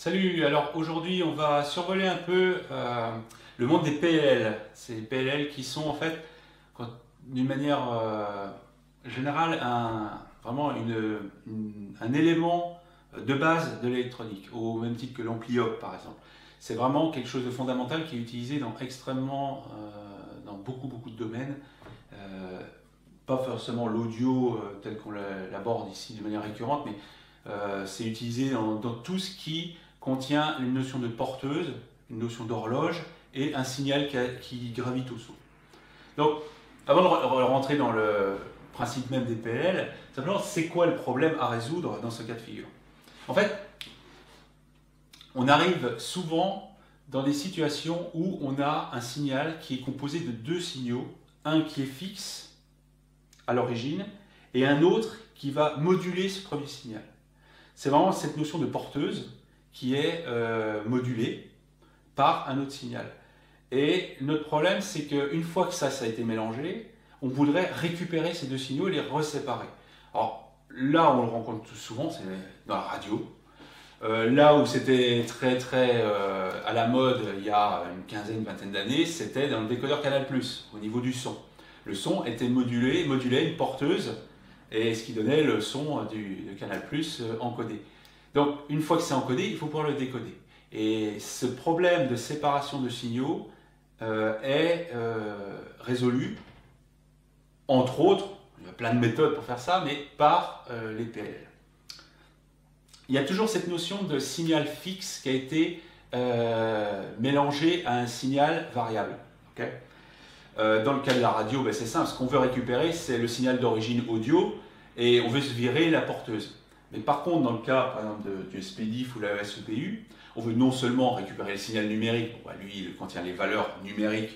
Salut, alors aujourd'hui on va survoler un peu le monde des PLL. Ces PLL qui sont en fait, d'une manière générale, vraiment un élément de base de l'électronique, au même titre que l'ampli-op par exemple. C'est vraiment quelque chose de fondamental qui est utilisé dans beaucoup de domaines, pas forcément l'audio tel qu'on l'aborde ici de manière récurrente, mais c'est utilisé dans tout ce qui contient une notion de porteuse, une notion d'horloge et un signal qui gravite autour. Donc, avant de rentrer dans le principe même des PLL, simplement, c'est quoi le problème à résoudre dans ce cas de figure? En fait, on arrive souvent dans des situations où on a un signal qui est composé de deux signaux, un qui est fixe à l'origine et un autre qui va moduler ce premier signal. C'est vraiment cette notion de porteuse qui est modulée par un autre signal. Et notre problème, c'est qu'une fois que ça a été mélangé, on voudrait récupérer ces deux signaux et les reséparer. Alors là, on le rencontre souvent, c'est dans la radio. Là où c'était très à la mode il y a une quinzaine, vingtaine d'années, c'était dans le décodeur Canal+, au niveau du son. Le son était modulait une porteuse, et ce qui donnait le son de Canal+ encodé. Donc une fois que c'est encodé, il faut pouvoir le décoder. Et ce problème de séparation de signaux est résolu, entre autres, il y a plein de méthodes pour faire ça, mais par les PLL. Il y a toujours cette notion de signal fixe qui a été mélangée à un signal variable. Okay ? Dans le cas de la radio, ben c'est simple, ce qu'on veut récupérer, c'est le signal d'origine audio et on veut se virer la porteuse. Mais par contre, dans le cas par exemple, du SPDIF ou la AES/EBU, on veut non seulement récupérer le signal numérique, bon, ben lui il contient les valeurs numériques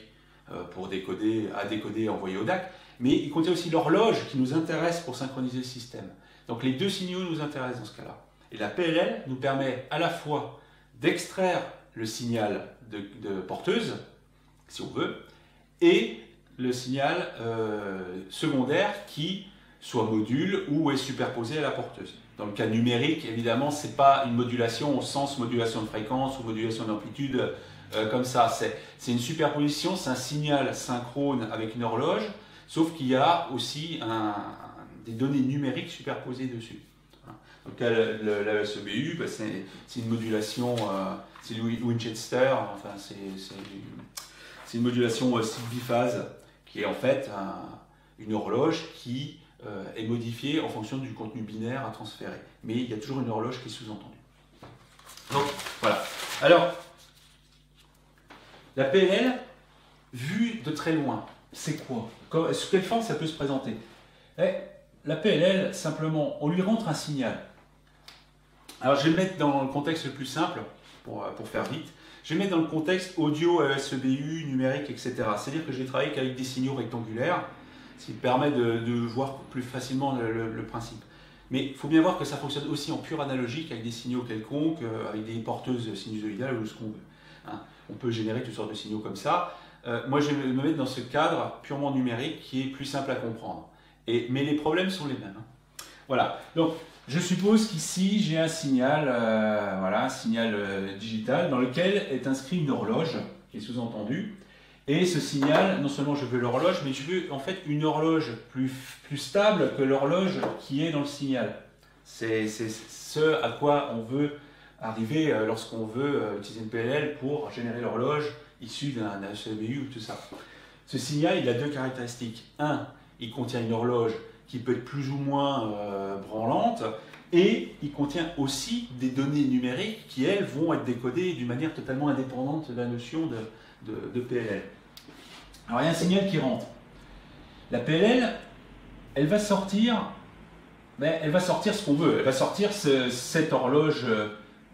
pour décoder et envoyer au DAC, mais il contient aussi l'horloge qui nous intéresse pour synchroniser le système. Donc les deux signaux nous intéressent dans ce cas-là. Et la PLL nous permet à la fois d'extraire le signal de porteuse, si on veut, et le signal secondaire qui soit module ou est superposé à la porteuse. Dans le cas numérique, évidemment, ce n'est pas une modulation au sens modulation de fréquence ou modulation d'amplitude comme ça. C'est une superposition, c'est un signal synchrone avec une horloge, sauf qu'il y a aussi des données numériques superposées dessus. Dans le cas de l'AES/EBU, ben c'est une modulation, c'est Winchester, enfin c'est... C'est une modulation cycle biphase qui est en fait une horloge qui est modifiée en fonction du contenu binaire à transférer. Mais il y a toujours une horloge qui est sous-entendue. Donc voilà. Alors, la PLL, vue de très loin, c'est quoi? Sous quelle forme ça peut se présenter? La PLL, simplement, on lui rentre un signal. Alors je vais le mettre dans le contexte le plus simple, pour faire vite. Je vais mettre dans le contexte audio, AES/EBU, numérique, etc. C'est-à-dire que je vais travailler qu'avec des signaux rectangulaires, ce qui permet de voir plus facilement le principe. Mais il faut bien voir que ça fonctionne aussi en pur analogique, avec des signaux quelconques, avec des porteuses sinusoïdales ou ce qu'on veut. Hein. On peut générer toutes sortes de signaux comme ça. Moi, je vais me mettre dans ce cadre purement numérique qui est plus simple à comprendre. Mais les problèmes sont les mêmes. Hein. Voilà. Donc, je suppose qu'ici, j'ai un signal, digital dans lequel est inscrit une horloge, qui est sous-entendue. Et ce signal, non seulement je veux l'horloge, mais je veux en fait une horloge plus stable que l'horloge qui est dans le signal. C'est ce à quoi on veut arriver lorsqu'on veut utiliser une PLL pour générer l'horloge issue d'un AES/EBU ou tout ça. Ce signal, il a deux caractéristiques. Un, il contient une horloge qui peut être plus ou moins branlante, et il contient aussi des données numériques qui, elles, vont être décodées d'une manière totalement indépendante de la notion de PLL. Alors, il y a un signal qui rentre. La PLL, elle va sortir, ce qu'on veut. Elle va sortir cette horloge,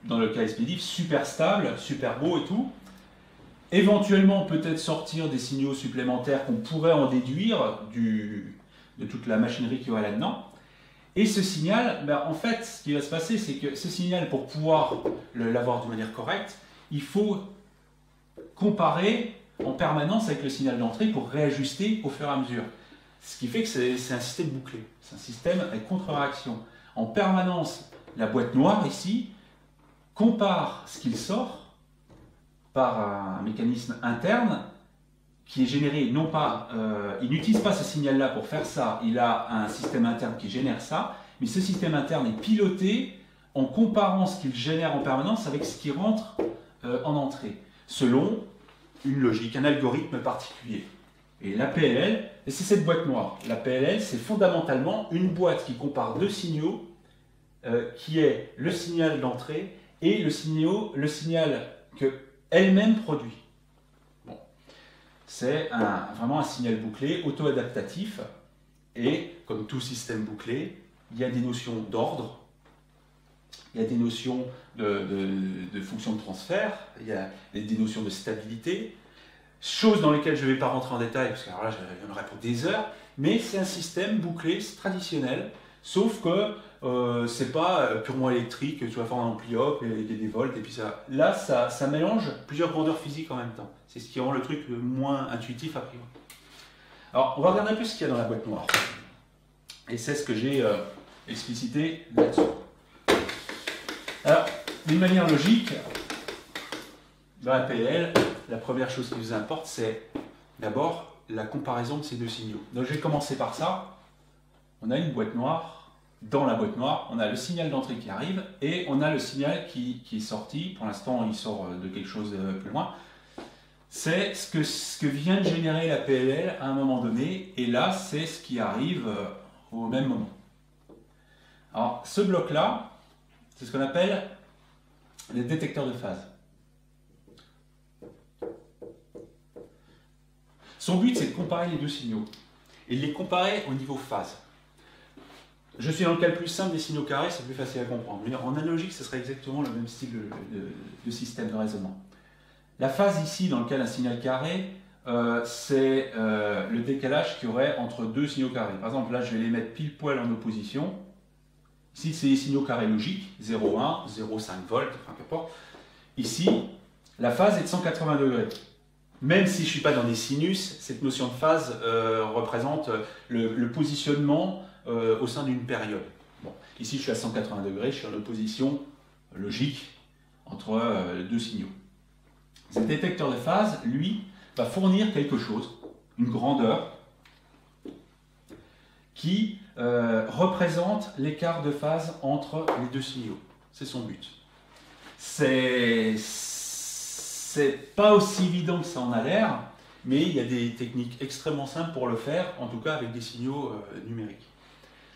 dans le cas SPDIF, super stable, super beau et tout. Éventuellement, peut-être sortir des signaux supplémentaires qu'on pourrait en déduire de toute la machinerie qu'il y aura là-dedans. Et ce signal, en fait, ce qui va se passer, c'est que ce signal, pour pouvoir l'avoir de manière correcte, il faut comparer en permanence avec le signal d'entrée pour réajuster au fur et à mesure. Ce qui fait que c'est un système bouclé, c'est un système à contre-réaction. En permanence, la boîte noire ici compare ce qu'il sort par un mécanisme interne qui est généré, non pas, il n'utilise pas ce signal-là pour faire ça, il a un système interne qui génère ça, mais ce système interne est piloté en comparant ce qu'il génère en permanence avec ce qui rentre en entrée, selon une logique, un algorithme particulier. Et la PLL, c'est cette boîte noire. La PLL, c'est fondamentalement une boîte qui compare deux signaux, qui est le signal d'entrée et le signal qu'elle-même produit. Bon. C'est vraiment un signal bouclé, auto-adaptatif, et comme tout système bouclé, il y a des notions d'ordre, il y a des notions de fonction de transfert, il y a des notions de stabilité, chose dans lesquelles je ne vais pas rentrer en détail, parce que alors là, je viendrai pour des heures, mais c'est un système bouclé traditionnel, sauf que c'est pas purement électrique, tu vas faire un ampli hop, et des volts, et puis ça. Là, ça mélange plusieurs grandeurs physiques en même temps. C'est ce qui rend le truc le moins intuitif à priori. Alors, on va regarder un peu ce qu'il y a dans la boîte noire. Et c'est ce que j'ai explicité là-dessus. Alors, d'une manière logique, dans la PLL, la première chose qui nous importe, c'est d'abord la comparaison de ces deux signaux. Donc, je vais commencer par ça. On a une boîte noire. Dans la boîte noire, on a le signal d'entrée qui arrive et on a le signal qui est sorti. Pour l'instant, il sort de quelque chose plus loin. C'est ce que vient de générer la PLL à un moment donné. Et là, c'est ce qui arrive au même moment. Alors, ce bloc-là, c'est ce qu'on appelle les détecteurs de phase. Son but, c'est de comparer les deux signaux et de les comparer au niveau phase. Je suis dans le cas le plus simple des signaux carrés, c'est plus facile à comprendre. En analogique, ce serait exactement le même style de système de raisonnement. La phase ici, dans lequel un signal carré, c'est le décalage qu'il y aurait entre deux signaux carrés. Par exemple, là, je vais les mettre pile poil en opposition. Ici, c'est les signaux carrés logiques, 0,1, 0,5 volts, enfin qu'importe. Ici, la phase est de 180 degrés. Même si je ne suis pas dans des sinus, cette notion de phase représente le positionnement au sein d'une période. Bon. Ici, je suis à 180 degrés, je suis en opposition logique entre deux signaux. Ce détecteur de phase, lui, va fournir quelque chose, une grandeur, qui représente l'écart de phase entre les deux signaux. C'est son but. C'est pas aussi évident que ça en a l'air, mais il y a des techniques extrêmement simples pour le faire, en tout cas avec des signaux numériques.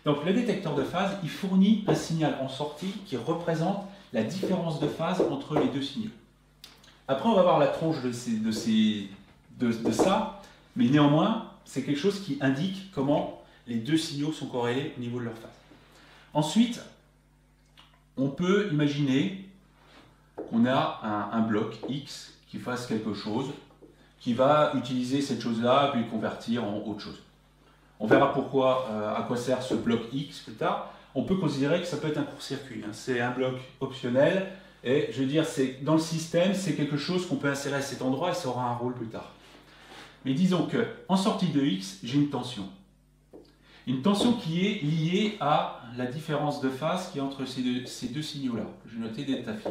Donc le détecteur de phase, il fournit un signal en sortie qui représente la différence de phase entre les deux signaux. Après, on va voir la tronche de ça, mais néanmoins, c'est quelque chose qui indique comment les deux signaux sont corrélés au niveau de leur phase. Ensuite, on peut imaginer qu'on a un bloc X qui fasse quelque chose, qui va utiliser cette chose-là, puis le convertir en autre chose. On verra pourquoi, à quoi sert ce bloc X plus tard. On peut considérer que ça peut être un court-circuit. Hein. C'est un bloc optionnel, et je veux dire, dans le système, c'est quelque chose qu'on peut insérer à cet endroit, et ça aura un rôle plus tard. Mais disons qu'en sortie de X, j'ai une tension. Une tension qui est liée à la différence de phase qui est entre ces deux signaux-là. J'ai noté delta phi.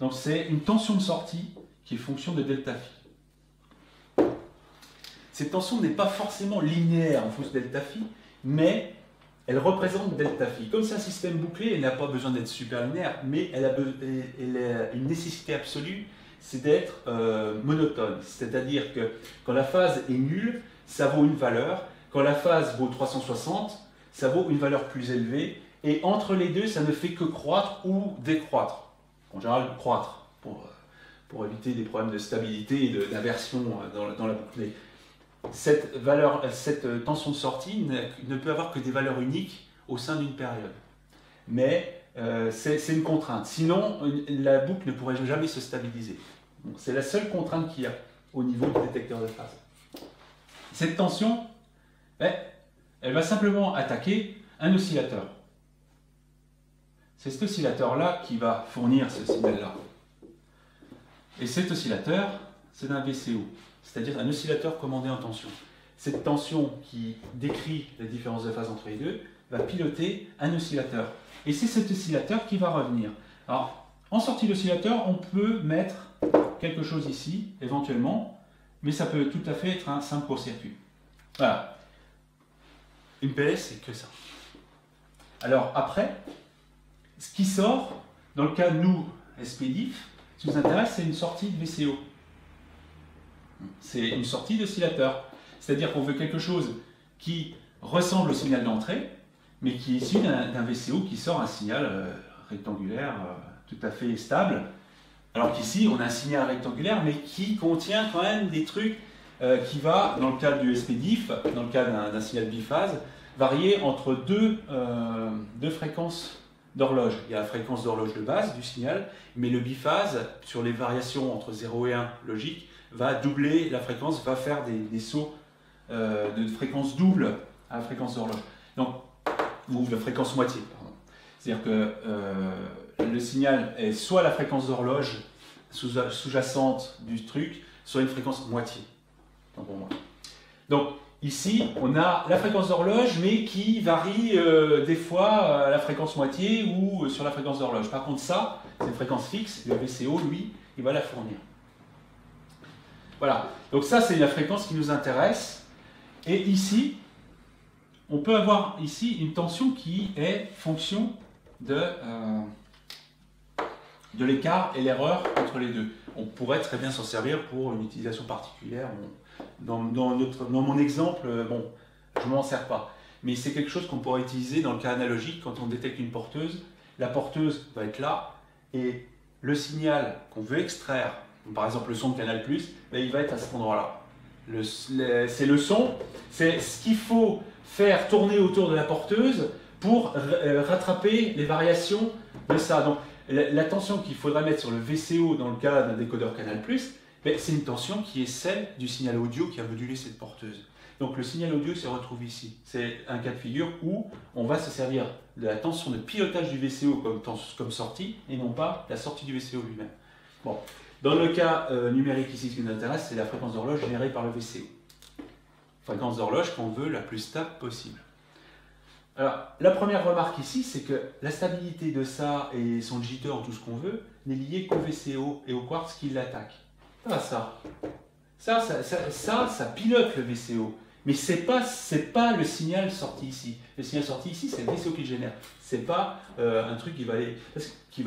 Donc c'est une tension de sortie qui est fonction de delta phi. Cette tension n'est pas forcément linéaire en fonction de delta phi, mais elle représente delta phi. Comme c'est un système bouclé, elle n'a pas besoin d'être super linéaire, mais elle a une nécessité absolue, c'est d'être monotone. C'est-à-dire que quand la phase est nulle, ça vaut une valeur. Quand la phase vaut 360, ça vaut une valeur plus élevée. Et entre les deux, ça ne fait que croître ou décroître. En général, croître, pour éviter des problèmes de stabilité et d'inversion dans la boucle. Cette tension de sortie ne peut avoir que des valeurs uniques au sein d'une période. Mais c'est une contrainte. Sinon, la boucle ne pourrait jamais se stabiliser. C'est la seule contrainte qu'il y a au niveau du détecteur de phase. Cette tension, elle va simplement attaquer un oscillateur. C'est cet oscillateur-là qui va fournir ce signal-là. Et cet oscillateur, c'est un VCO, c'est-à-dire un oscillateur commandé en tension. Cette tension qui décrit la différence de phase entre les deux va piloter un oscillateur. Et c'est cet oscillateur qui va revenir. Alors, En sortie d'oscillateur, on peut mettre quelque chose ici, éventuellement, mais ça peut tout à fait être un simple court-circuit. Voilà. Une PS, c'est que ça. Alors après, ce qui sort, dans le cas nous, SPDIF, ce qui nous intéresse, c'est une sortie de VCO. C'est une sortie d'oscillateur. C'est-à-dire qu'on veut quelque chose qui ressemble au signal d'entrée, mais qui est issu d'un VCO qui sort un signal rectangulaire tout à fait stable. Alors qu'ici, on a un signal rectangulaire, mais qui contient quand même des trucs qui va, dans le cas du SPDIF, dans le cas d'un signal biphase, varier entre deux fréquences d'horloge. Il y a la fréquence d'horloge de base du signal, mais le biphase, sur les variations entre 0 et 1 logique, va doubler la fréquence, va faire des sauts de fréquence double à la fréquence d'horloge. Donc, ou de fréquence moitié, pardon. C'est-à-dire que le signal est soit la fréquence d'horloge sous-jacente du truc, soit une fréquence moitié. Donc ici, on a la fréquence d'horloge, mais qui varie des fois à la fréquence moitié ou sur la fréquence d'horloge. Par contre, ça, c'est une fréquence fixe. Le VCO, lui, il va la fournir. Voilà. Donc ça, c'est la fréquence qui nous intéresse. Et ici, on peut avoir ici une tension qui est fonction de l'écart et l'erreur entre les deux. On pourrait très bien s'en servir pour une utilisation particulière. Dans mon exemple, bon, je ne m'en sers pas. Mais c'est quelque chose qu'on pourrait utiliser dans le cas analogique quand on détecte une porteuse. La porteuse va être là et le signal qu'on veut extraire, par exemple le son de Canal+, ben, il va être à cet endroit-là. C'est le son, c'est ce qu'il faut faire tourner autour de la porteuse pour rattraper les variations de ça. Donc, la tension qu'il faudrait mettre sur le VCO dans le cas d'un décodeur Canal+, c'est une tension qui est celle du signal audio qui a modulé cette porteuse. Donc le signal audio se retrouve ici. C'est un cas de figure où on va se servir de la tension de pilotage du VCO comme sortie et non pas la sortie du VCO lui-même. Bon. Dans le cas numérique ici, ce qui nous intéresse, c'est la fréquence d'horloge générée par le VCO. Fréquence d'horloge qu'on veut la plus stable possible. Alors, la première remarque ici, c'est que la stabilité de ça et son jitter ou tout ce qu'on veut n'est liée qu'au VCO et au quartz qui l'attaque. Ah, ça pilote le VCO, mais c'est pas le signal sorti ici. Le signal sorti ici, c'est le VCO qui le génère. C'est pas un truc qui va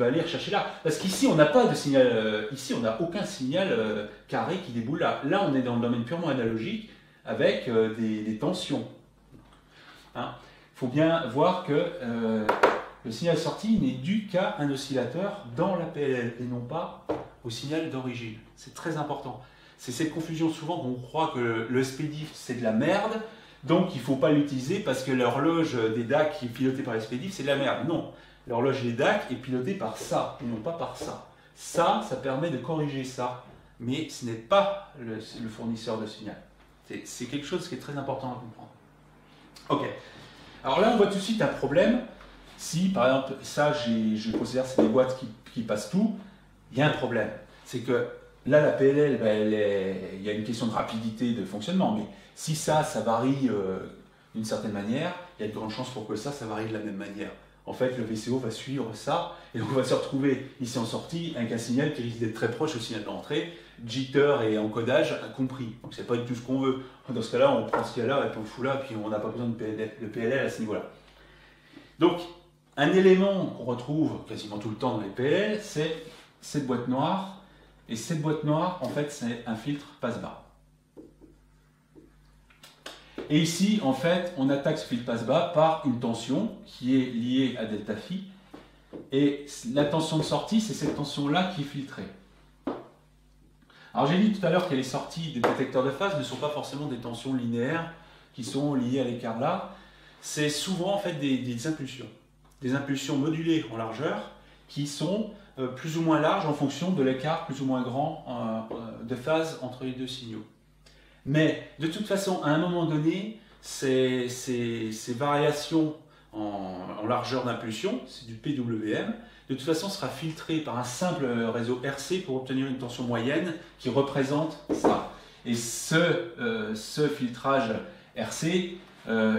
aller rechercher là. Parce qu'ici, on n'a pas de signal. Ici, on n'a aucun signal carré qui déboule là. Là, on est dans le domaine purement analogique avec des tensions. Hein ? Faut bien voir que le signal sorti n'est dû qu'à un oscillateur dans la PLL et non pas au signal d'origine. C'est très important. C'est cette confusion souvent qu'on croit que le SPDIF c'est de la merde, donc il ne faut pas l'utiliser parce que l'horloge des DAC qui est pilotée par le SPDIF c'est de la merde. Non, l'horloge des DAC est pilotée par ça et non pas par ça. Ça permet de corriger ça, mais ce n'est pas le fournisseur de signal. C'est quelque chose qui est très important à comprendre. Ok. Alors là, on voit tout de suite un problème. Si, par exemple, ça, je considère que c'est des boîtes qui passent tout, il y a un problème. C'est que là, la PLL, il y a une question de rapidité de fonctionnement. Mais si ça varie d'une certaine manière, il y a de grandes chances pour que ça varie de la même manière. En fait, le VCO va suivre ça, et donc on va se retrouver ici en sortie avec un signal qui risque d'être très proche au signal d'entrée, jitter et encodage compris. Donc c'est pas du tout ce qu'on veut. Dans ce cas-là, on prend ce qu'il y a là, et puis on le fout là, puis on n'a pas besoin de PLL à ce niveau-là. Donc, un élément qu'on retrouve quasiment tout le temps dans les PLL, c'est cette boîte noire, et cette boîte noire, en fait, c'est un filtre passe-bas. Et ici, en fait, on attaque ce filtre passe-bas par une tension qui est liée à delta phi. Et la tension de sortie, c'est cette tension-là qui est filtrée. Alors, j'ai dit tout à l'heure que les sorties des détecteurs de phase ne sont pas forcément des tensions linéaires qui sont liées à l'écart là. C'est souvent, en fait, des impulsions. Des impulsions modulées en largeur qui sont plus ou moins larges en fonction de l'écart plus ou moins grand de phase entre les deux signaux. Mais de toute façon, à un moment donné, ces variations en largeur d'impulsion, c'est du PWM, de toute façon sera filtrée par un simple réseau RC pour obtenir une tension moyenne qui représente ça. Et ce filtrage RC,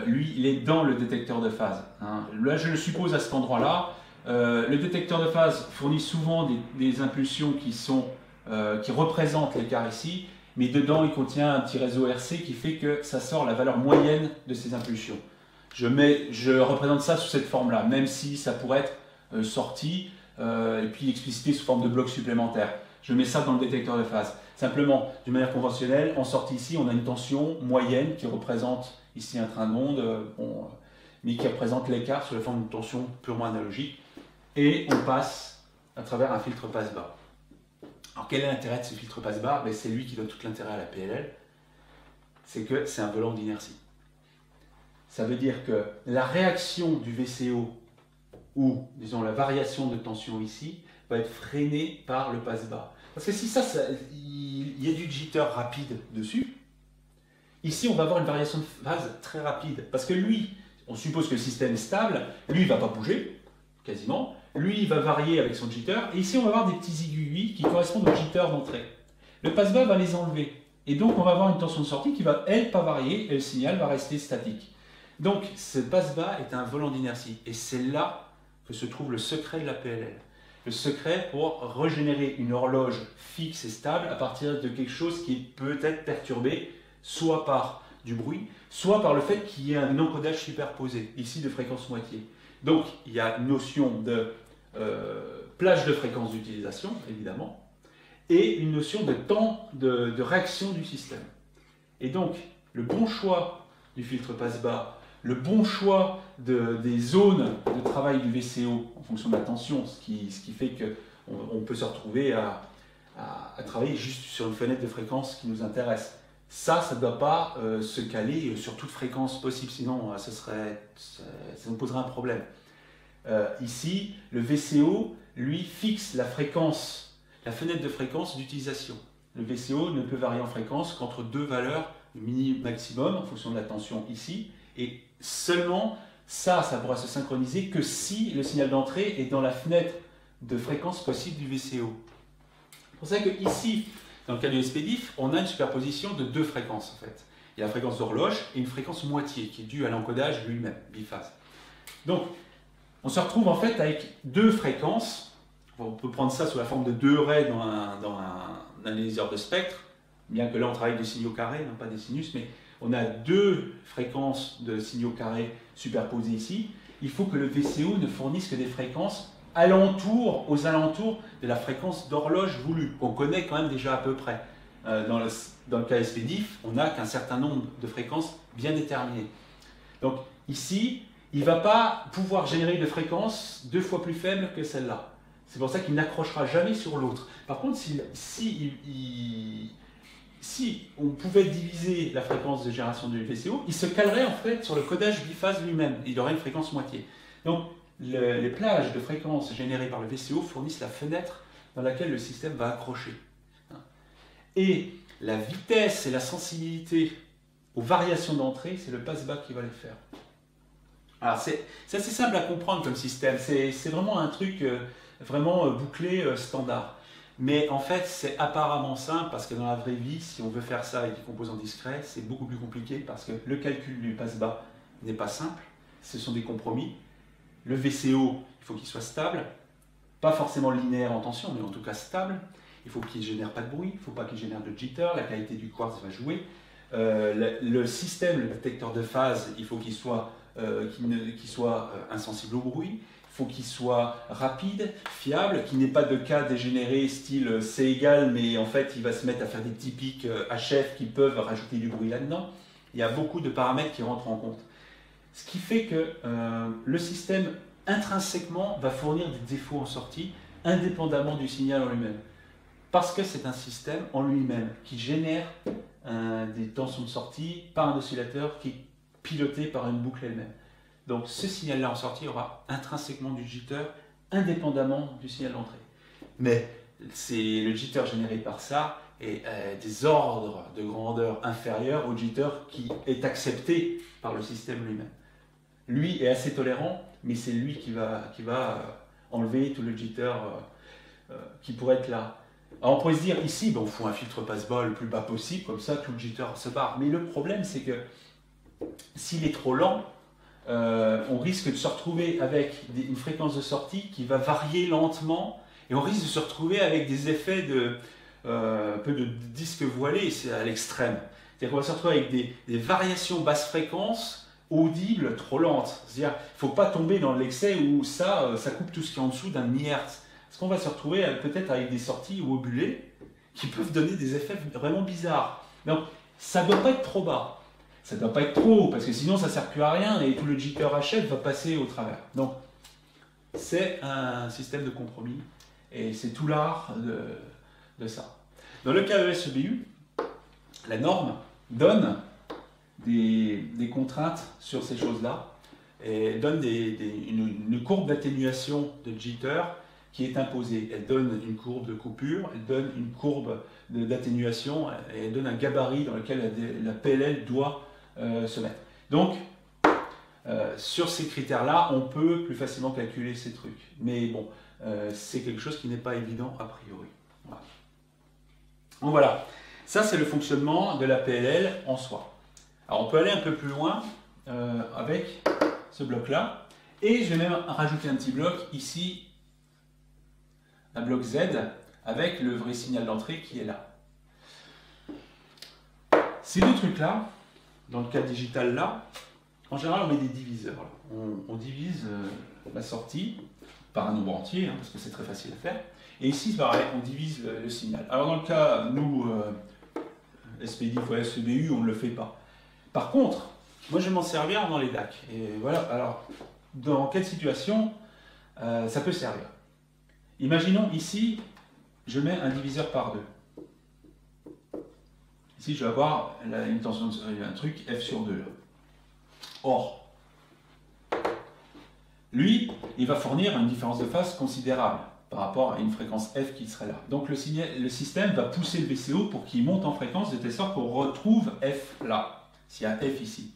lui, il est dans le détecteur de phase. Hein. Là, je le suppose à cet endroit-là, Le détecteur de phase fournit souvent des impulsions qui représentent l'écart ici, mais dedans il contient un petit réseau RC qui fait que ça sort la valeur moyenne de ces impulsions. Je représente ça sous cette forme-là, même si ça pourrait être sorti et puis explicité sous forme de bloc supplémentaire. Je mets ça dans le détecteur de phase. Simplement, d'une manière conventionnelle, en sortie ici, on a une tension moyenne qui représente ici un train d'onde, mais qui représente l'écart sous la forme d'une tension purement analogique. Et on passe à travers un filtre passe-bas. Alors quel est l'intérêt de ce filtre passe-bas? C'est lui qui donne tout l'intérêt à la PLL. C'est que c'est un volant d'inertie. Ça veut dire que la réaction du VCO, ou disons la variation de tension ici, va être freinée par le passe-bas. Parce que si il y a du jitter rapide dessus, ici on va avoir une variation de phase très rapide. Parce que lui, on suppose que le système est stable, lui il ne va pas bouger, quasiment. Lui il va varier avec son jitter, et ici on va avoir des petits aiguilles qui correspondent au jitter d'entrée. Le passe-bas va les enlever, et donc on va avoir une tension de sortie qui va elle pas varier, et le signal va rester statique. Donc, ce passe-bas est un volant d'inertie, et c'est là que se trouve le secret de la PLL. Le secret pour régénérer une horloge fixe et stable à partir de quelque chose qui peut être perturbé, soit par du bruit, soit par le fait qu'il y ait un encodage superposé, ici de fréquence moitié. Donc, il y a une notion de plage de fréquence d'utilisation, évidemment, et une notion de temps de réaction du système. Et donc, le bon choix du filtre passe-bas, le bon choix des zones de travail du VCO en fonction de la tension, ce qui fait qu'on peut se retrouver à travailler juste sur une fenêtre de fréquence qui nous intéresse. Ça ne doit pas se caler sur toute fréquence possible, sinon ça nous poserait un problème. Ici, le VCO, lui, fixe la fréquence, la fenêtre de fréquence d'utilisation. Le VCO ne peut varier en fréquence qu'entre deux valeurs maximum en fonction de la tension ici, et seulement ça pourra se synchroniser que si le signal d'entrée est dans la fenêtre de fréquence possible du VCO. C'est pour ça que ici, dans le cas du SPDIF, on a une superposition de deux fréquences en fait. Il y a la fréquence d'horloge et une fréquence moitié qui est due à l'encodage lui-même, biphase. Donc, on se retrouve en fait avec deux fréquences. On peut prendre ça sous la forme de deux raies dans un analyseur de spectre, bien que là on travaille des signaux carrés, non pas des sinus, mais on a deux fréquences de signaux carrés superposées ici. Il faut que le VCO ne fournisse que des fréquences aux alentours de la fréquence d'horloge voulue, qu'on connaît quand même déjà à peu près. Dans le cas SPDIF, on n'a qu'un certain nombre de fréquences bien déterminées. Donc ici, il ne va pas pouvoir générer de fréquences deux fois plus faibles que celle-là. C'est pour ça qu'il n'accrochera jamais sur l'autre. Par contre, si on pouvait diviser la fréquence de génération du VCO, il se calerait en fait sur le codage biphase lui-même. Il aurait une fréquence moitié. Donc, les plages de fréquences générées par le VCO fournissent la fenêtre dans laquelle le système va accrocher. Et la vitesse et la sensibilité aux variations d'entrée, c'est le passe-bas qui va le faire. Alors, c'est assez simple à comprendre comme système. C'est vraiment un truc vraiment bouclé, standard. Mais en fait, c'est apparemment simple parce que dans la vraie vie, si on veut faire ça avec des composants discrets, c'est beaucoup plus compliqué parce que le calcul du passe-bas n'est pas simple. Ce sont des compromis. Le VCO, il faut qu'il soit stable, pas forcément linéaire en tension, mais en tout cas stable. Il faut qu'il ne génère pas de bruit, il ne faut pas qu'il génère de jitter, la qualité du quartz va jouer. Le système, le détecteur de phase, il faut qu'il soit, insensible au bruit. Faut qu'il soit rapide, fiable, qu'il n'ait pas de cas dégénérés style c'est égal, mais en fait il va se mettre à faire des petits pics HF qui peuvent rajouter du bruit là-dedans. Il y a beaucoup de paramètres qui rentrent en compte. Ce qui fait que le système intrinsèquement va fournir des défauts en sortie, indépendamment du signal en lui-même. Parce que c'est un système en lui-même qui génère des tensions de sortie par un oscillateur qui est piloté par une boucle elle-même. Donc ce signal-là en sortie aura intrinsèquement du jitter, indépendamment du signal d'entrée. Mais c'est le jitter généré par ça est des ordres de grandeur inférieurs au jitter qui est accepté par le système lui-même. Lui est assez tolérant, mais c'est lui qui va enlever tout le jitter qui pourrait être là. Alors on pourrait se dire ici, on fout un filtre passe-bas le plus bas possible, comme ça tout le jitter se barre. Mais le problème c'est que s'il est trop lent, on risque de se retrouver avec une fréquence de sortie qui va varier lentement et on risque de se retrouver avec des effets de un peu de disque voilé, c'est à l'extrême. C'est-à-dire qu'on va se retrouver avec des variations basse fréquence audibles trop lentes. C'est-à-dire qu'il ne faut pas tomber dans l'excès où ça coupe tout ce qui est en dessous d'un millihertz. Parce qu'on va se retrouver peut-être avec des sorties wobulées qui peuvent donner des effets vraiment bizarres. Donc ça ne doit pas être trop bas, ça ne doit pas être trop haut, parce que sinon ça ne sert plus à rien et tout le jitter HF va passer au travers. Donc c'est un système de compromis et c'est tout l'art de ça. Dans le cas AES/EBU, la norme donne des contraintes sur ces choses-là et donne une courbe d'atténuation de jitter qui est imposée. Elle donne une courbe de coupure, elle donne une courbe d'atténuation, elle donne un gabarit dans lequel la PLL doit se mettre. Donc, sur ces critères-là, on peut plus facilement calculer ces trucs. Mais bon, c'est quelque chose qui n'est pas évident a priori. Voilà. Donc voilà, ça c'est le fonctionnement de la PLL en soi. Alors on peut aller un peu plus loin avec ce bloc-là. Et je vais même rajouter un petit bloc ici, un bloc Z, avec le vrai signal d'entrée qui est là. Ces deux trucs-là, dans le cas digital là, en général on met des diviseurs. On divise la sortie par un nombre entier, hein, parce que c'est très facile à faire. Et ici, c'est pareil, on divise le signal. Alors dans le cas, nous, SPDIF ou AES/EBU, on ne le fait pas. Par contre, moi je vais m'en servir dans les DAC. Et voilà, alors, dans quelle situation ça peut servir? Imaginons ici, je mets un diviseur par 2. Ici, je vais avoir une tension, un truc F sur 2. Là. Or, lui, il va fournir une différence de phase considérable par rapport à une fréquence F qui serait là. Donc le système va pousser le VCO pour qu'il monte en fréquence de telle sorte qu'on retrouve F là, s'il y a F ici.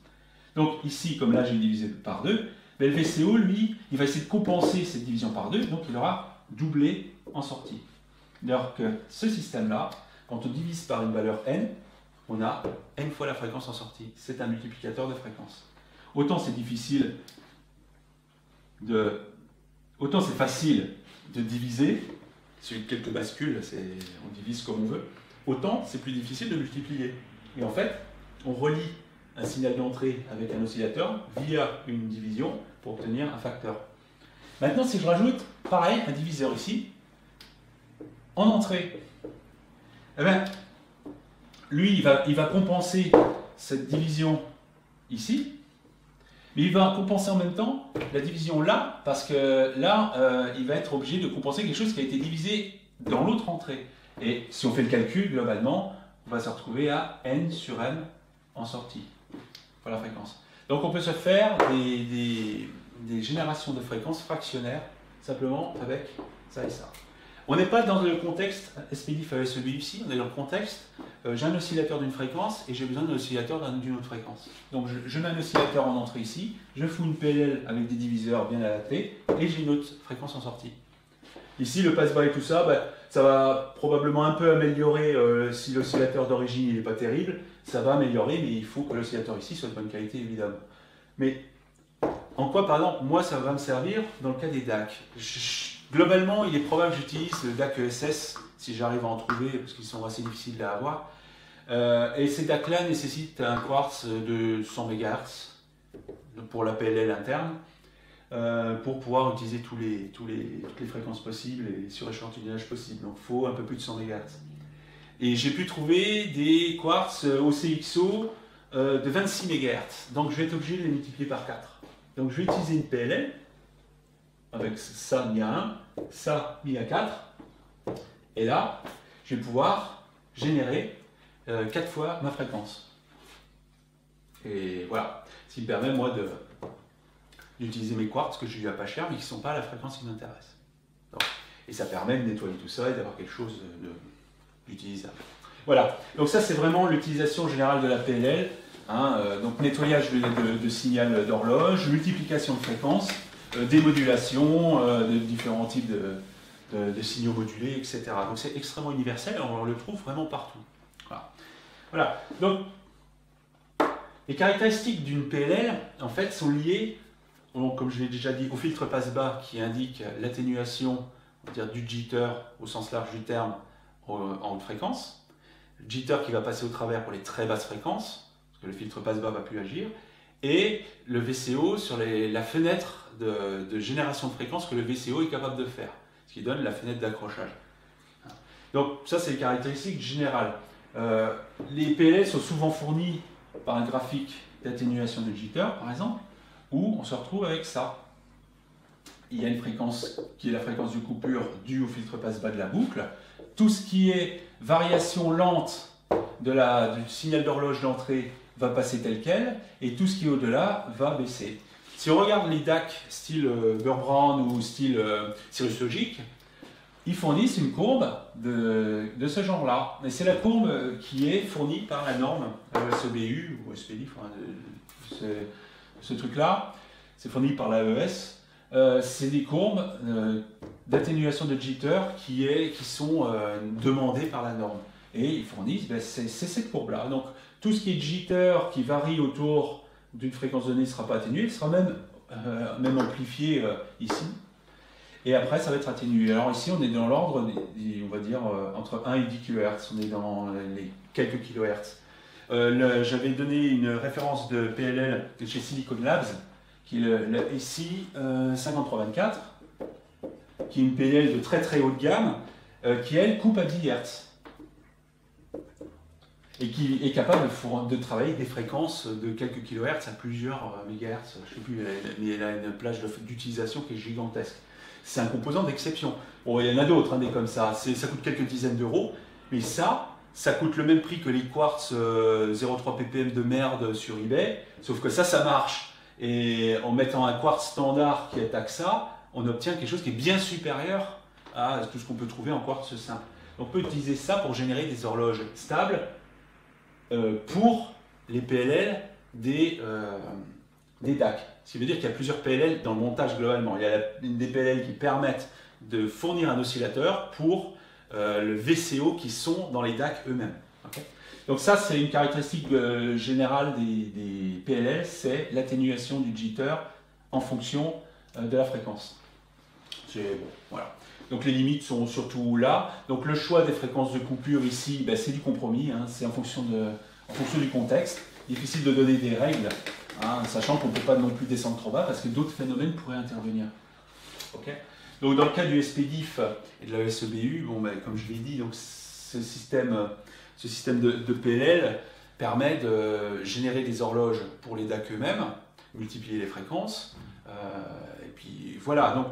Donc ici, comme là j'ai divisé par 2, mais le VCO, lui, il va essayer de compenser cette division par 2, donc il aura doublé en sortie. Alors que ce système-là, quand on divise par une valeur N, on a N fois la fréquence en sortie. C'est un multiplicateur de fréquence. Autant c'est difficile de... Autant c'est facile de diviser, c'est quelques bascules, on divise comme on veut, autant c'est plus difficile de multiplier. Et en fait, on relie un signal d'entrée avec un oscillateur via une division pour obtenir un facteur. Maintenant, si je rajoute, pareil, un diviseur ici, en entrée, eh bien, lui, il va compenser cette division ici, mais il va compenser en même temps la division là, parce que là, il va être obligé de compenser quelque chose qui a été divisé dans l'autre entrée. Et si on fait le calcul, globalement, on va se retrouver à N sur M en sortie, pour la fréquence. Donc on peut se faire des générations de fréquences fractionnaires, simplement avec ça et ça. On n'est pas dans le contexte SPDIF AES/EBU ici, on est dans le contexte, j'ai un oscillateur d'une fréquence et j'ai besoin d'un oscillateur d'une autre fréquence. Donc je mets un oscillateur en entrée ici, je fous une PLL avec des diviseurs bien adaptés et j'ai une autre fréquence en sortie. Ici le pass-by et tout ça, bah, ça va probablement un peu améliorer si l'oscillateur d'origine n'est pas terrible, ça va améliorer mais il faut que l'oscillateur ici soit de bonne qualité évidemment. Mais en quoi par exemple, moi ça va me servir dans le cas des DAC. Globalement, il est probable que j'utilise le DAC ESS, si j'arrive à en trouver, parce qu'ils sont assez difficiles à avoir. Et ces DAC-là nécessitent un quartz de 100 MHz pour la PLL interne, pour pouvoir utiliser toutes les fréquences possibles et sur échantillonnage possible. Donc il faut un peu plus de 100 MHz. Et j'ai pu trouver des quartz OCXO de 26 MHz. Donc je vais être obligé de les multiplier par 4. Donc je vais utiliser une PLL. Avec ça mis à 1, ça mis à 4, et là, je vais pouvoir générer 4 fois ma fréquence. Et voilà, ce qui me permet moi d'utiliser mes quartz que je lui ai pas cher, mais qui ne sont pas à la fréquence qui m'intéresse. Et ça permet de nettoyer tout ça et d'avoir quelque chose d'utilisable. Voilà, donc ça c'est vraiment l'utilisation générale de la PLL, hein, donc nettoyage de signal d'horloge, multiplication de fréquences, démodulation, de différents types de signaux modulés, etc. Donc c'est extrêmement universel, on le trouve vraiment partout. Voilà. Donc Les caractéristiques d'une PLL, en fait, sont liées, comme je l'ai déjà dit, au filtre passe-bas qui indique l'atténuation du jitter au sens large du terme en haute fréquence. Le jitter qui va passer au travers pour les très basses fréquences, parce que le filtre passe-bas ne va plus agir. Et le VCO sur la fenêtre de génération de fréquence que le VCO est capable de faire, ce qui donne la fenêtre d'accrochage. Donc ça, c'est les caractéristiques générales. Les PLL sont souvent fournis par un graphique d'atténuation de jitter, par exemple, où on se retrouve avec ça. Il y a une fréquence qui est la fréquence de coupure due au filtre passe-bas de la boucle. Tout ce qui est variation lente du signal d'horloge d'entrée va passer tel quel, et tout ce qui est au-delà va baisser. Si on regarde les DAC style Burr-Brown ou style Cirrus Logic, ils fournissent une courbe de ce genre-là. Et c'est la courbe qui est fournie par la norme ESBU ou SPDIF, ce truc-là. C'est fourni par l'AES. C'est des courbes d'atténuation de jitter qui sont demandées par la norme. Et ils fournissent, c'est cette courbe-là. Donc tout ce qui est jitter qui varie autour d'une fréquence donnée ne sera pas atténué, il sera même amplifié ici. Et après, ça va être atténué. Alors ici, on est dans l'ordre, on va dire, entre 1 et 10 kHz. On est dans les quelques kHz. J'avais donné une référence de PLL de chez Silicon Labs, qui est le SI 5324, qui est une PLL de très très haut de gamme, qui elle coupe à 10 Hz. Et qui est capable de travailler des fréquences de quelques kHz à plusieurs mégahertz. Je ne sais plus, mais elle a une plage d'utilisation qui est gigantesque. C'est un composant d'exception. Bon, il y en a d'autres, des comme ça. Ça coûte quelques dizaines d'euros, mais ça coûte le même prix que les quartz 0,3 ppm de merde sur eBay, sauf que ça marche. Et en mettant un quartz standard qui attaque ça, on obtient quelque chose qui est bien supérieur à tout ce qu'on peut trouver en quartz simple. On peut utiliser ça pour générer des horloges stables pour les PLL des DAC. Ce qui veut dire qu'il y a plusieurs PLL dans le montage globalement. Il y a des PLL qui permettent de fournir un oscillateur pour le VCO qui sont dans les DAC eux-mêmes. Okay. Donc ça, c'est une caractéristique générale des PLL, c'est l'atténuation du jitter en fonction de la fréquence. Bon, voilà. Donc les limites sont surtout là. Donc le choix des fréquences de coupure ici, c'est du compromis, c'est en fonction du contexte. Difficile de donner des règles. Sachant qu'on ne peut pas non plus descendre trop bas parce que d'autres phénomènes pourraient intervenir. Okay. Donc dans le cas du SPDIF et de la ESEBU, comme je l'ai dit, donc ce système de PLL permet de générer des horloges pour les DAC eux-mêmes, multiplier les fréquences, et puis voilà. Donc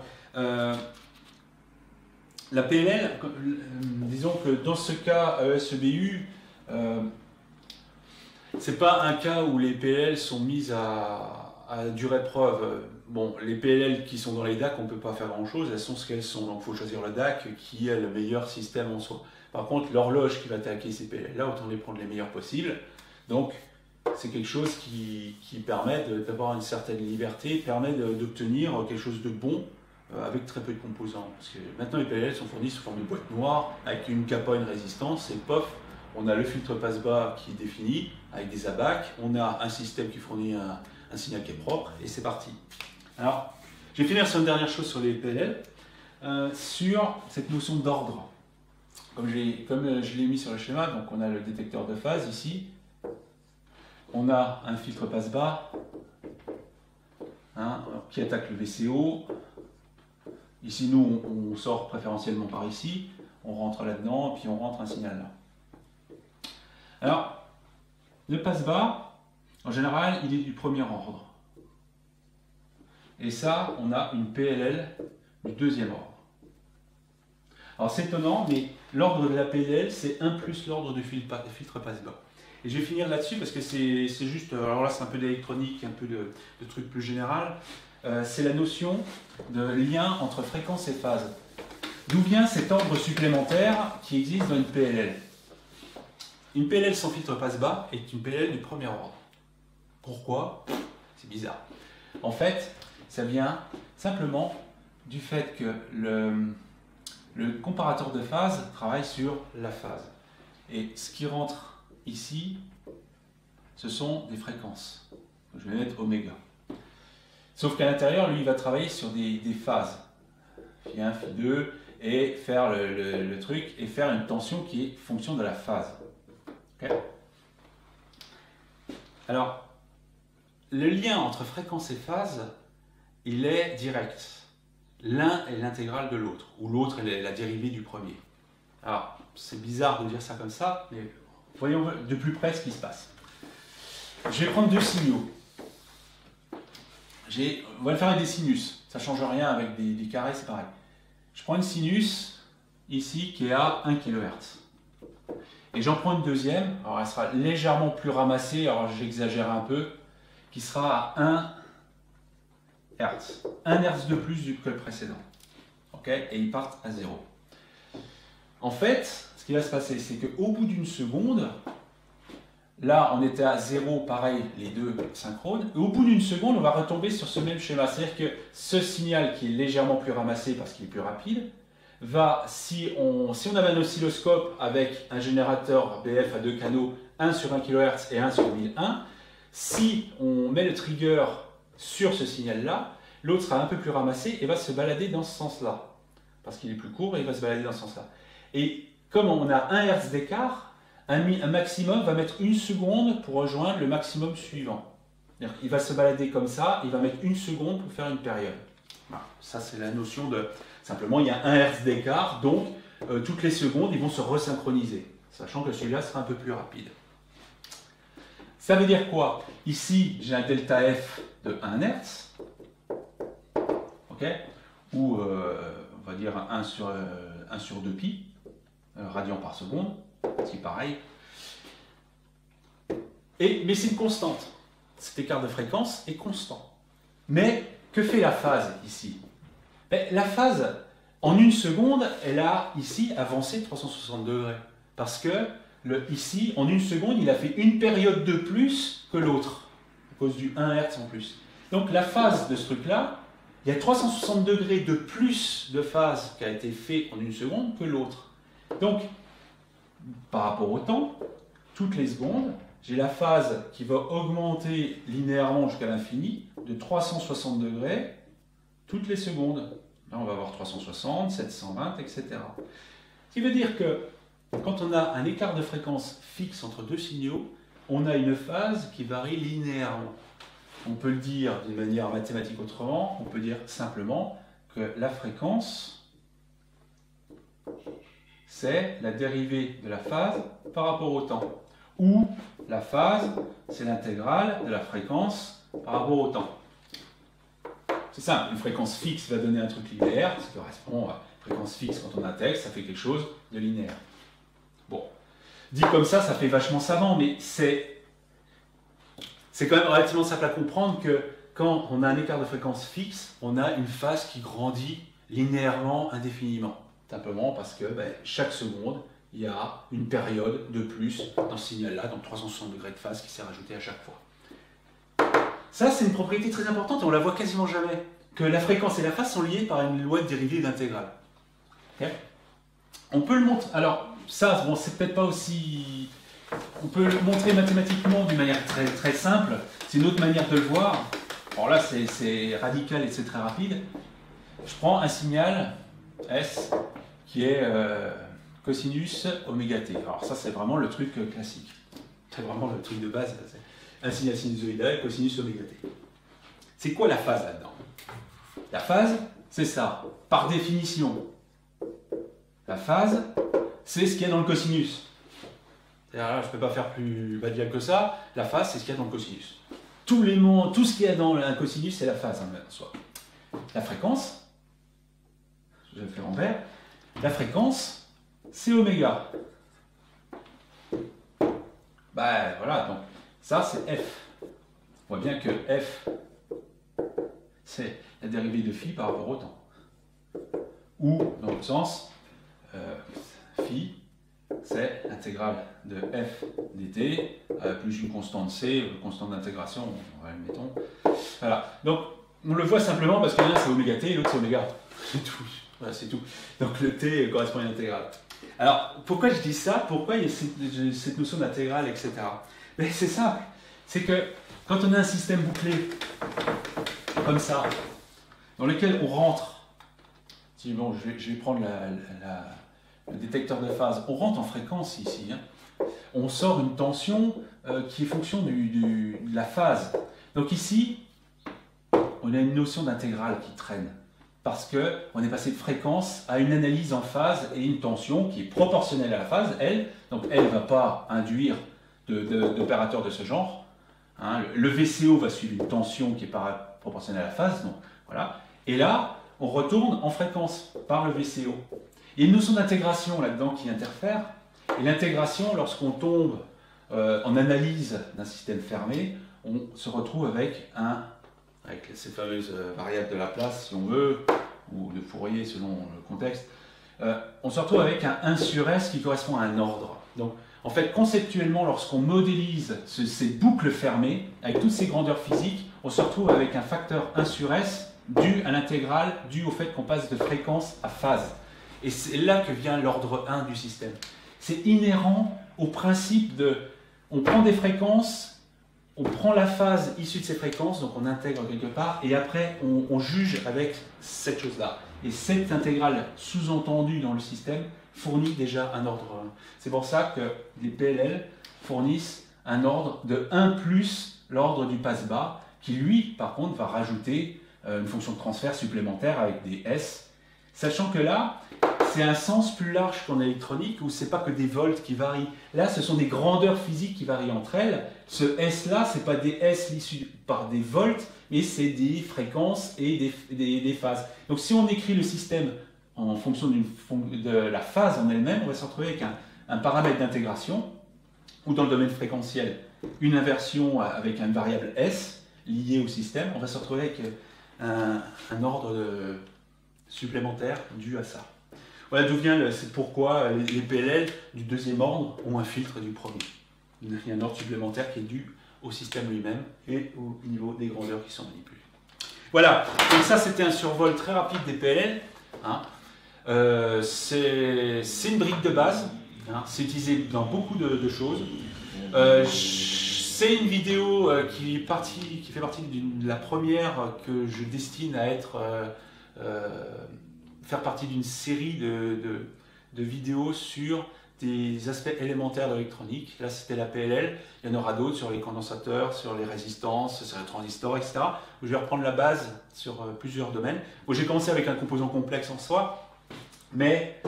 la PLL, disons que dans ce cas ESEBU, c'est pas un cas où les PLL sont mises à dure épreuve. Bon, les PLL qui sont dans les DAC, on ne peut pas faire grand-chose, elles sont ce qu'elles sont. Donc il faut choisir le DAC qui est le meilleur système en soi. Par contre, l'horloge qui va attaquer ces PLL-là, autant les prendre les meilleurs possibles. Donc c'est quelque chose qui permet d'avoir une certaine liberté, permet d'obtenir quelque chose de bon avec très peu de composants. Parce que maintenant les PLL sont fournis sous forme de boîte noire, avec une kappa, une résistance, et pof, on a le filtre passe-bas qui est défini avec des abacs, on a un système qui fournit un signal qui est propre, et c'est parti. Alors, je vais finir sur une dernière chose sur les PLL, sur cette notion d'ordre. Comme je l'ai mis sur le schéma, donc on a le détecteur de phase ici, on a un filtre passe-bas qui attaque le VCO. Ici, nous, on sort préférentiellement par ici, on rentre là-dedans, puis on rentre un signal là. Alors, le passe-bas, en général, il est du premier ordre. Et ça, on a une PLL du deuxième ordre. Alors, c'est étonnant, mais l'ordre de la PLL, c'est 1 plus l'ordre du filtre passe-bas. Et je vais finir là-dessus parce que c'est juste... Alors là, c'est un peu d'électronique, un peu de trucs plus général. C'est la notion de lien entre fréquence et phase. D'où vient cet ordre supplémentaire qui existe dans une PLL ? Une PLL sans filtre passe-bas est une PLL du premier ordre. Pourquoi? C'est bizarre. En fait, ça vient simplement du fait que le comparateur de phase travaille sur la phase. Et ce qui rentre ici ce sont des fréquences. Je vais mettre oméga. Sauf qu'à l'intérieur, lui, il va travailler sur des phases. Phi 1, Phi 2, et faire le truc, et faire une tension qui est fonction de la phase. Okay. Alors, le lien entre fréquence et phase, il est direct. L'un est l'intégrale de l'autre, ou l'autre est la dérivée du premier. Alors, c'est bizarre de dire ça comme ça, mais voyons de plus près ce qui se passe. Je vais prendre deux signaux. On va le faire avec des sinus, ça ne change rien avec des carrés, c'est pareil. Je prends une sinus, ici, qui est à 1 kHz. Et j'en prends une deuxième, alors elle sera légèrement plus ramassée, alors j'exagère un peu, qui sera à 1 Hz. 1 Hz de plus que le précédent. Okay, et ils partent à 0. En fait, ce qui va se passer, c'est qu'au bout d'une seconde, là on était à 0, pareil, les deux synchrones, et au bout d'une seconde, on va retomber sur ce même schéma. C'est-à-dire que ce signal qui est légèrement plus ramassé parce qu'il est plus rapide, va, si on avait un oscilloscope avec un générateur BF à deux canaux, 1 sur 1 kHz et 1 sur 1001, si on met le trigger sur ce signal-là, l'autre sera un peu plus ramassé et va se balader dans ce sens-là. Parce qu'il est plus court et il va se balader dans ce sens-là. Et comme on a 1 Hz d'écart, un maximum va mettre une seconde pour rejoindre le maximum suivant. Il va se balader comme ça, il va mettre une seconde pour faire une période. Ça, c'est la notion de... Simplement, il y a 1 Hz d'écart, donc toutes les secondes, ils vont se resynchroniser, sachant que celui-là sera un peu plus rapide. Ça veut dire quoi? Ici, j'ai un delta F de 1 Hz, okay, ou on va dire 1 sur 2 pi, radian par seconde, c'est pareil. Mais c'est une constante. Cet écart de fréquence est constant. Mais que fait la phase ici? Ben, la phase, en une seconde, elle a ici avancé 360 degrés. Parce que ici, en une seconde, il a fait une période de plus que l'autre, à cause du 1 Hz en plus. Donc la phase de ce truc-là, il y a 360 degrés de plus de phase qui a été fait en une seconde que l'autre. Donc, par rapport au temps, toutes les secondes, j'ai la phase qui va augmenter linéairement jusqu'à l'infini de 360 degrés toutes les secondes. Là, on va avoir 360, 720, etc. Ce qui veut dire que quand on a un écart de fréquence fixe entre deux signaux, on a une phase qui varie linéairement. On peut le dire d'une manière mathématique autrement, on peut dire simplement que la fréquence, c'est la dérivée de la phase par rapport au temps. Ou la phase, c'est l'intégrale de la fréquence par rapport au temps. C'est simple, une fréquence fixe va donner un truc linéaire, ce qui correspond à une fréquence fixe quand on intègre, ça fait quelque chose de linéaire. Bon, dit comme ça, ça fait vachement savant, mais c'est quand même relativement simple à comprendre que quand on a un écart de fréquence fixe, on a une phase qui grandit linéairement, indéfiniment. Simplement parce que chaque seconde, il y a une période de plus dans ce signal-là, donc 360 degrés de phase qui s'est rajoutée à chaque fois. Ça, c'est une propriété très importante, et on la voit quasiment jamais, que la fréquence et la phase sont liées par une loi de dérivée et d'intégrale. Okay. On peut le montrer, alors ça, bon, c'est peut-être pas aussi... On peut le montrer mathématiquement d'une manière très, très simple, c'est une autre manière de le voir. Alors là, c'est radical et c'est très rapide. Je prends un signal S qui est cosinus oméga t. Alors ça, c'est vraiment le truc classique, c'est vraiment le truc de base. Un signal sinusoïdal, cosinus oméga t. C'est quoi la phase là-dedans? La phase, c'est ça, par définition. La phase, c'est ce qu'il y a dans le cosinus. Là, je ne peux pas faire plus badial que ça. La phase, c'est ce qu'il y a dans le cosinus. Tout ce qu'il y a dans un cosinus, c'est la phase en soi. La fréquence, je vais le faire en vert. La fréquence, c'est oméga. Ben voilà, donc. Ça, c'est f. On voit bien que f, c'est la dérivée de phi par rapport au temps. Ou, dans l'autre sens, phi, c'est l'intégrale de f dt, plus une constante c, une constante d'intégration, admettons. Voilà. Donc, on le voit simplement parce que l'un, c'est oméga t et l'autre, c'est oméga. C'est tout. Voilà, c'est tout. Donc, le t correspond à une intégrale. Alors, pourquoi je dis ça? Pourquoi il y a cette notion d'intégrale, etc. C'est simple, c'est que quand on a un système bouclé comme ça, dans lequel on rentre, si bon, je vais prendre le détecteur de phase, on rentre en fréquence ici, hein. On sort une tension qui est fonction de la phase. Donc ici, on a une notion d'intégrale qui traîne, parce qu'on est passé de fréquence à une analyse en phase et une tension qui est proportionnelle à la phase, elle. Donc elle ne va pas induire d'opérateur de ce genre. Hein, le VCO va suivre une tension qui est proportionnelle à la phase. Donc, voilà. Et là, on retourne en fréquence par le VCO. Il y a une notion d'intégration là-dedans qui interfère. Et l'intégration, lorsqu'on tombe en analyse d'un système fermé, on se retrouve avec avec ces fameuses variables de Laplace, si on veut, ou de Fourier, selon le contexte, on se retrouve avec un 1 sur S qui correspond à un ordre. Donc, en fait, conceptuellement, lorsqu'on modélise ces boucles fermées, avec toutes ces grandeurs physiques, on se retrouve avec un facteur 1 sur S dû à l'intégrale, dû au fait qu'on passe de fréquence à phase. Et c'est là que vient l'ordre 1 du système. C'est inhérent au principe de... On prend des fréquences... On prend la phase issue de ces fréquences, donc on intègre quelque part, et après on juge avec cette chose-là. Et cette intégrale sous-entendue dans le système fournit déjà un ordre. C'est pour ça que les PLL fournissent un ordre de 1 plus l'ordre du passe-bas, qui lui, par contre, va rajouter une fonction de transfert supplémentaire avec des S. Sachant que là, c'est un sens plus large qu'en électronique où ce n'est pas que des volts qui varient. Là, ce sont des grandeurs physiques qui varient entre elles. Ce S-là, ce n'est pas des S issus par des volts, mais c'est des fréquences et des phases. Donc si on écrit le système en fonction de la phase en elle-même, on va se retrouver avec un paramètre d'intégration, ou dans le domaine fréquentiel, une inversion avec une variable S liée au système. On va se retrouver avec un ordre supplémentaire dû à ça. Voilà d'où vient, c'est pourquoi les PLL du deuxième ordre ont un filtre du premier. Il y a un ordre supplémentaire qui est dû au système lui-même et au niveau des grandeurs qui sont manipulées. Voilà, donc ça c'était un survol très rapide des PLL. Hein. C'est une brique de base, hein. C'est utilisé dans beaucoup de choses. C'est une vidéo qui fait partie de la première que je destine à être... faire partie d'une série de vidéos sur des aspects élémentaires de l'électronique. Là, c'était la PLL. Il y en aura d'autres sur les condensateurs, sur les résistances, sur les transistors, etc. Où je vais reprendre la base sur plusieurs domaines. Bon, j'ai commencé avec un composant complexe en soi, mais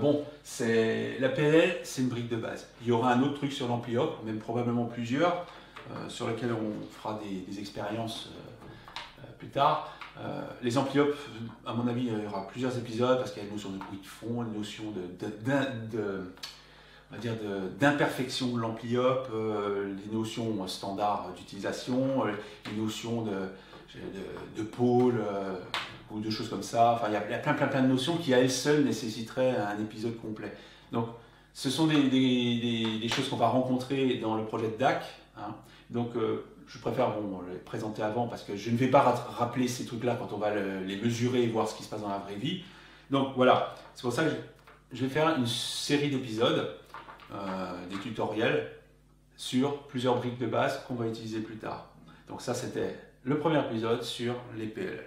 bon, la PLL, c'est une brique de base. Il y aura un autre truc sur l'ampli-op, même probablement plusieurs, sur lesquels on fera des expériences plus tard. Les ampli-op, à mon avis, il y aura plusieurs épisodes parce qu'il y a une notion de bruit de fond, une notion d'imperfection de l'ampli-op, les notions standards d'utilisation, les notions de pôle ou de choses comme ça. Enfin, il y a plein de notions qui, à elles seules, nécessiteraient un épisode complet. Donc, ce sont des choses qu'on va rencontrer dans le projet de DAC. Hein. Donc, je préfère les présenter avant parce que je ne vais pas rappeler ces trucs-là quand on va les mesurer et voir ce qui se passe dans la vraie vie. Donc voilà, c'est pour ça que je vais faire une série d'épisodes, des tutoriels sur plusieurs briques de base qu'on va utiliser plus tard. Donc ça, c'était le premier épisode sur les PLL.